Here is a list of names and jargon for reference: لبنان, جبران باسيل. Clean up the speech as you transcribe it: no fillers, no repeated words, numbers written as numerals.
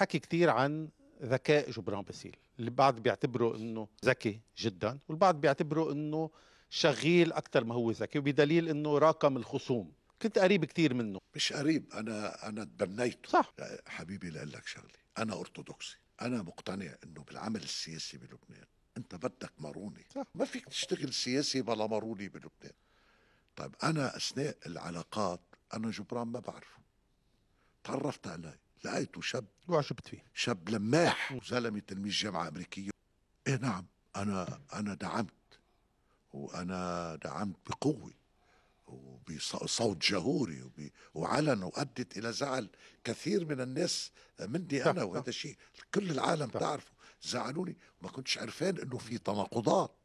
حكي كثير عن ذكاء جبران باسيل، اللي بعض بيعتبره انه ذكي جدا والبعض بيعتبره انه شغيل اكثر ما هو ذكي، وبدليل انه راكم الخصوم. كنت قريب كثير منه. مش قريب، انا تبنيته. صح حبيبي، لاقول لك شغله، انا ارثوذكسي، انا مقتنع انه بالعمل السياسي بلبنان انت بدك مرونه. صح. ما فيك تشتغل سياسي بلا مرونه بلبنان. طيب انا اثناء العلاقات انا جبران ما بعرفه، تعرفت عليه، لقيته شاب وعجبت فيه، شاب لماح وزلمه، تلميذ جامعه امريكيه. ايه نعم، انا دعمت، وانا دعمت بقوه وبصوت جهوري وعلن، وادت الى زعل كثير من الناس مني انا، وهذا الشيء كل العالم تعرفه. زعلوني، ما كنتش عرفان انه في تناقضات.